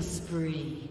Spree.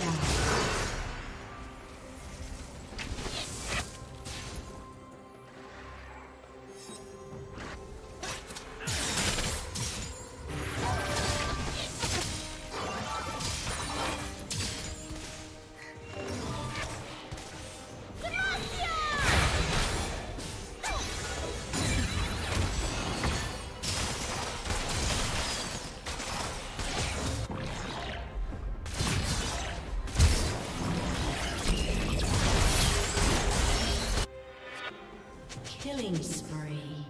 Down. Killing spree.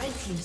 Red team's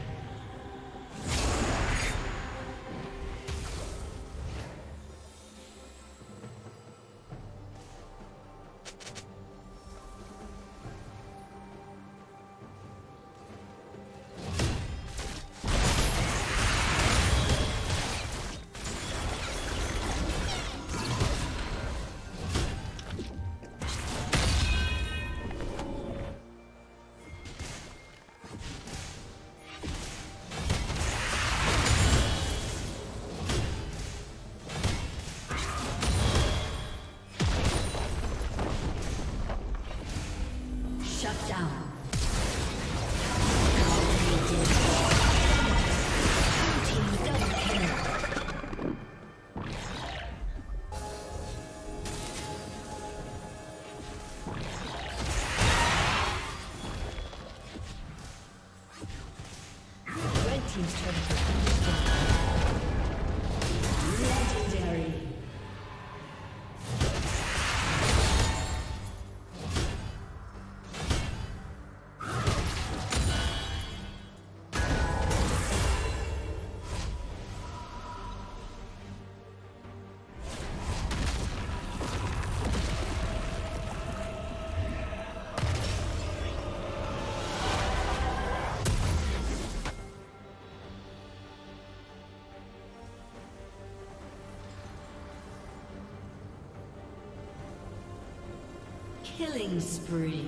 Killing spree.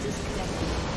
Disconnected.